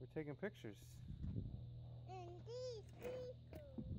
We're taking pictures. And these people.